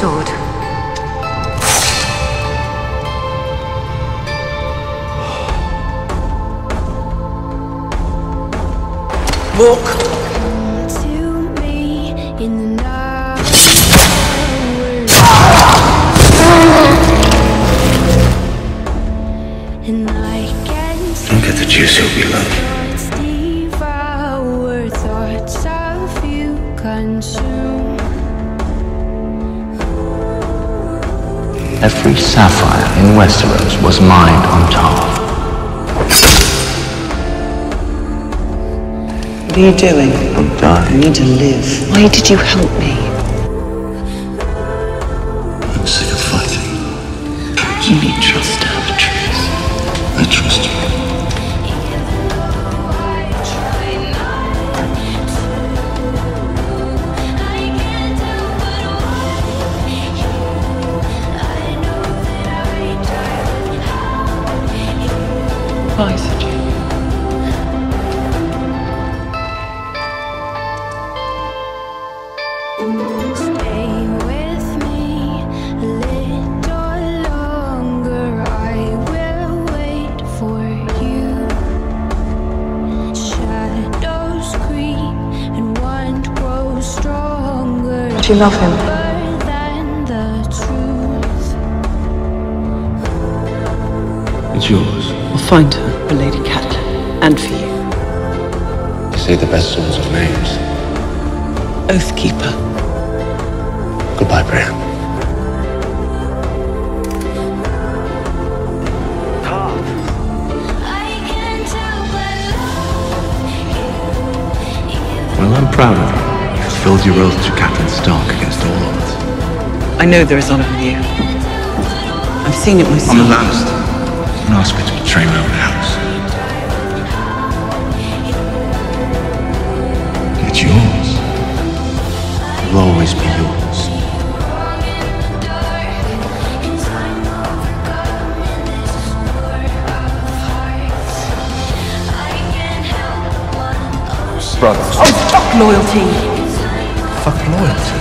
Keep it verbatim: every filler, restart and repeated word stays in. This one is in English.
sword. Walk to me in the night. And I can't look at the juice you'll be loved. Every sapphire in Westeros was mined on Tarth. What are you doing? I'm dying. I need to live. Why did you help me? I'm sick of fighting. You need trust to have the truth. I trust you. Why should you? Stay with me a little longer. I will wait for you. Shadows creep and one grows stronger. Do you love him? It's yours. I'll find her for Lady Catelyn, and for you. You say the best sorts of names. Oathkeeper. Goodbye, Brienne. Tarth. Well, I'm proud of you. You fulfilled your oath to Catelyn Stark against all odds. I know there is honor in you. I've seen it myself. I'm a Lannister. Don't ask me to betray my own house. It's yours. It will always be yours. Brothers. Oh, fuck loyalty! Fuck loyalty?